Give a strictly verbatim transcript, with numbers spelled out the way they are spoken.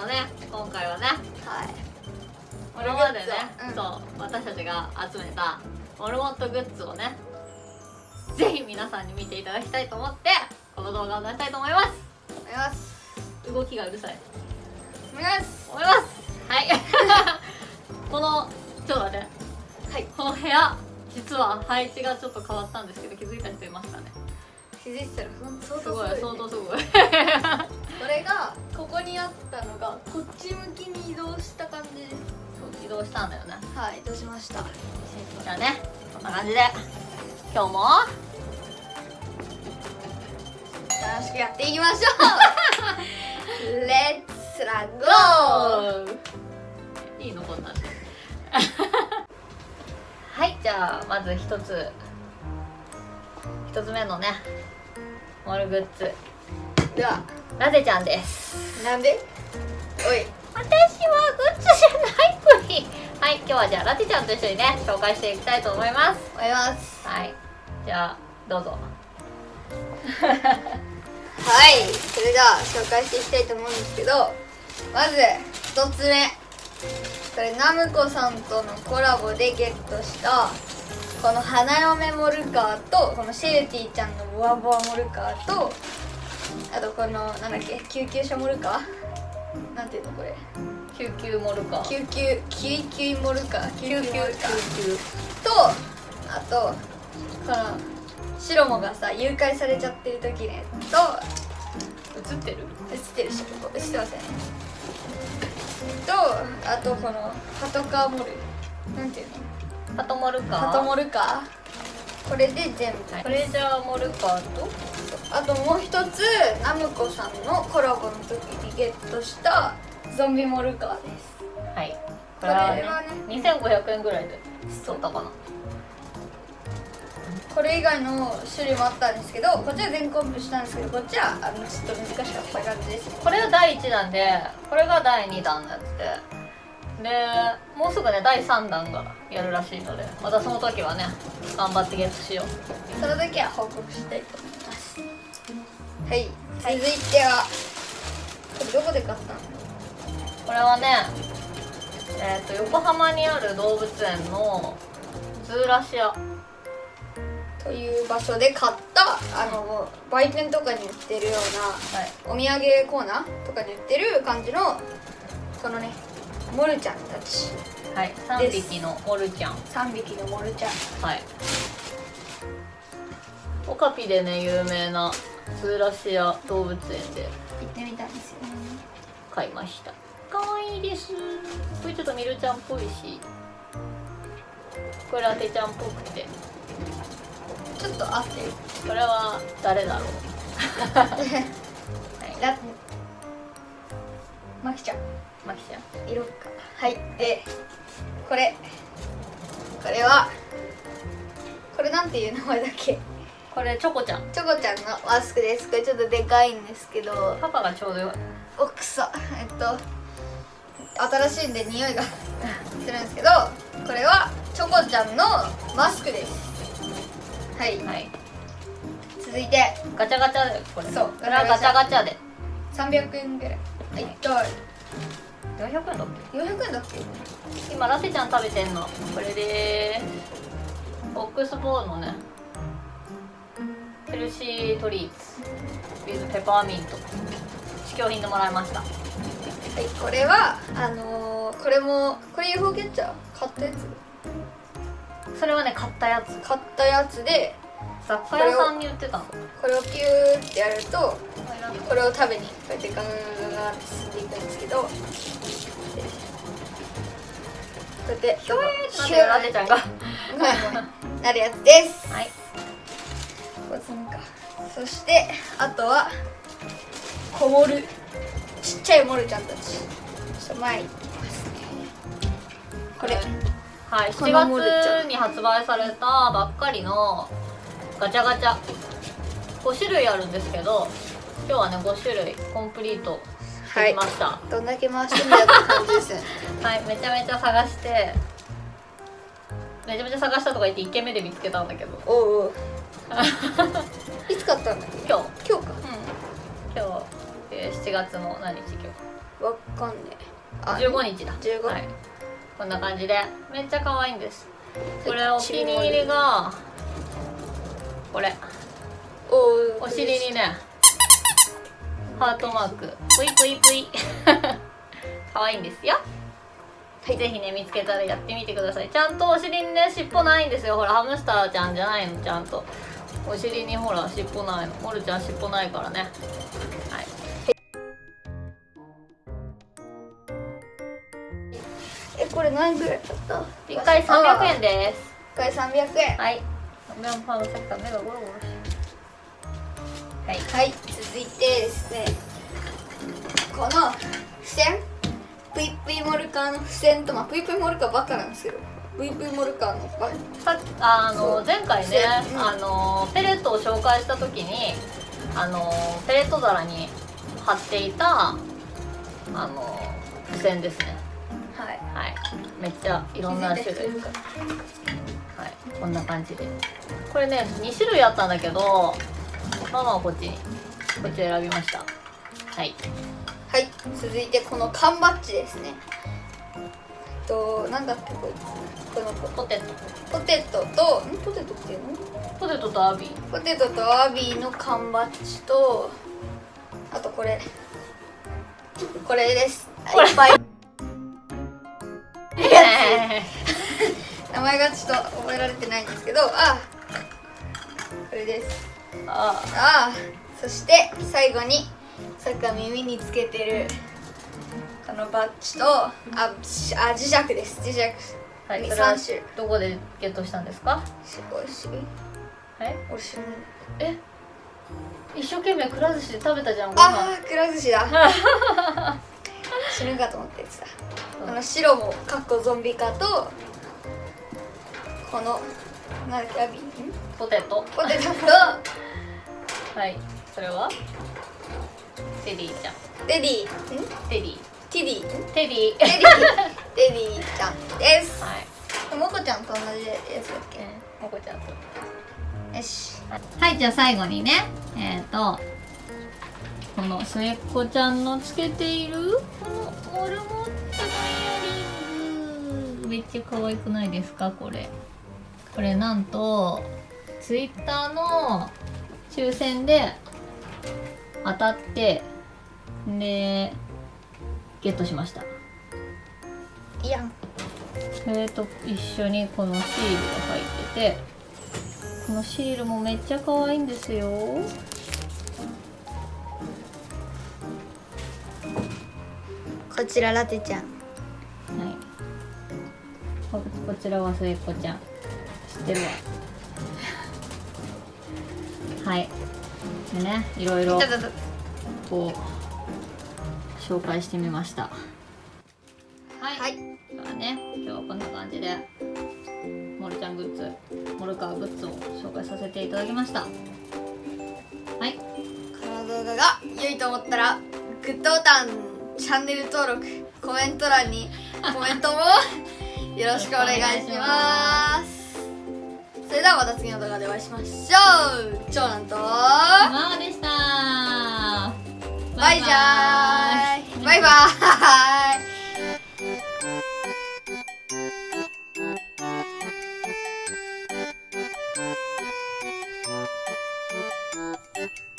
ったね今回はね。はい、今までね、うん、そう私たちが集めたモルモットグッズをねぜひ皆さんに見ていただきたいと思ってこの動画を出したいと思います。思います。動きがうるさい。思います。思います。はいこのちょっと待って、はい、この部屋実は配置がちょっと変わったんですけど気づいた人いましたね。気づいたら相当すごい、ね、すごい相当すごいこれがここにあったのがこっち向きに移動した感じです。移動したんだよね。はい、移動しました。じゃあね、こんな感じで今日も楽しくやっていきましょうレッツラゴー。いいのこんなんではい、じゃあまず一つ一つ目のねモルグッズではラゼちゃんです。なんでおい私はグッズじゃないのにはい、今日はじゃあラテちゃんと一緒にね紹介していきたいと思います。思います。はい、じゃあどうぞはい、それでは紹介していきたいと思うんですけど、まずひとつめ、これナムコさんとのコラボでゲットしたこの花嫁モルカーとこのシェルティちゃんのボワボワモルカーとあとこのなんだっけ救急車モルカーなんていうのこれ救急モルカー救急救急モルカー救急救急とあとこのシロモがさ誘拐されちゃってる時ねと映ってる映ってるしここ映ってますよねとあとこのハトカーモルなんていうのハトモルカーハトモルカーこれで全部トレジャーモルカーとあともう一つナムコさんのコラボの時にゲットしたゾンビモルカーです。はい、これはね、にせんごひゃくえんぐらいで取ったかな。これ以外の種類もあったんですけどこっちは全コンプしたんですけどこっちはあのちょっと難しかった感じです。これがだいいちだんでこれがだいにだんのやつででもうすぐねだいさんだんがやるらしいのでまたその時はね頑張ってゲットしよう。その時は報告したいと思います。はい、続いてはこれどこで買ったの？これはね、えー、と横浜にある動物園のズーラシアという場所で買ったあの売店とかに売ってるような、はい、お土産コーナーとかに売ってる感じのこのねモルちゃんたち、はい、さんびきのモルちゃんさんびきのモルちゃん、はい、オカピでね有名なズーラシア動物園で行ってみたんですよね。買いました。かわいいです。これちょっとミルちゃんっぽいしこれラテちゃんっぽくてちょっと合ってる。これは誰だろうはい、ラマキちゃんマキちゃん色か。はい、でこれこれはこれなんていう名前だっけ。これチョコちゃんチョコちゃんのマスクです。これちょっとでかいんですけどパパがちょうどよいおくそえっと新しいんで匂いがするんですけどこれはチョコちゃんのマスクです。はい、はい、続いてガチャガチャでこれそうこれはガチャガチャでさんびゃくえんぐらい、はい、一体よんひゃくえんだっけよんひゃくえんだっけ。今ラセちゃん食べてんのこれでボックスボーのねヘルシートリーツ with ペパーミント試供品でもらいました。はい、これはあのー、これもこれ ユーフォー キャッチャー買ったやつそれはね買ったやつ買ったやつで雑貨屋さんに売ってたの。これをキューってやるとこれを食べにこうやってガンガンガンって進んでいくんですけどこうやってヒューってラテちゃんがなるやつです。はい、そしてあとは小モルちっちゃいモルちゃんたちちょっと前に行きますね。これはいしちがつに発売されたばっかりのガチャガチャごしゅるいあるんですけど今日はねごしゅるいコンプリートしてきました、はい、どんだけ回してみたって感じですはいめちゃめちゃ探してめちゃめちゃ探したとか言っていっけんめで見つけたんだけどおうおういつ買ったんだっけ。今日今日か、うん、今日、えー、しちがつの何日今日わかんねえ。あ、じゅうごにちだ。じゅうご、はい、こんな感じでめっちゃ可愛いんです。これお気に入りがこれ、お尻にねハートマークぷいぷいぷい可愛いんですよ。はい、ぜひね見つけたらやってみてください。ちゃんとお尻にね尻尾ないんですよ。ほらハムスターちゃんじゃないの。ちゃんとお尻にほら尻尾ないの。モルちゃん尻尾ないからね。はい、えこれ何グラムだった？いっかいさんびゃくえんです。いっかいさんびゃくえん。はい、さんびゃくえんの先から目がゴロゴロして、はい、はい、続いてですね、この付箋ぷいぷいモルカーの付箋と、まあぷいぷいモルカーばっかなんですけど、ぷいぷいモルカーのばっか、あの前回ね、うん、あのペレットを紹介した時にあのペレット皿に貼っていたあの付箋ですね。はい、はい、めっちゃいろんな種類、はい、こんな感じで、これねに種類あったんだけどママはこっちにこっち選びました。はいはい、続いてこの缶バッジですね。えっとなんだっけ、これこのポテトポテトとんポテトっていうのポテトとアビーポテトとアビーの缶バッジと、あとこれこれですこれいっぱい名前がちょっと覚えられてないんですけど、あこれです。ああ、そして最後にさっき耳につけてるこのバッジと、ああ磁石です。磁石、はい、さん種。どこでゲットしたんですか？おいしい、えおいしい、え一生懸命くら寿司で食べたじゃん。ああくら寿司だ死ぬかと思ってさ、この白もかっこゾンビ化とこのなんかビポテトポテトとはい、それはテディちゃん。テディんテディテディテディテディテディちゃんです。はい、モコちゃんと同じやつだっけ。モコちゃんと、よし。はい、じゃあ最後にね、えっとこの末っ子ちゃんのつけているこのモルモットのイヤリング、めっちゃ可愛くないですかこれ。これなんとツイッターの抽選で当たってでゲットしました。いやん、それと一緒にこのシールが入ってて、このシールもめっちゃ可愛いんですよ。こちらラテちゃん、はい、こ, こちらは末っ子ちゃん、知ってるわはいでね、いろいろこう紹介してみました。はい、はい、ではね今日はこんな感じでモルちゃんグッズ、モルカーグッズを紹介させていただきました。はい、この動画が良いと思ったらグッドボタン、チャンネル登録、コメント欄にコメントもよろしくお願いします。それではまた次の動画でお会いしましょう。長男とママでした。バイじゃーい、バイバーイ。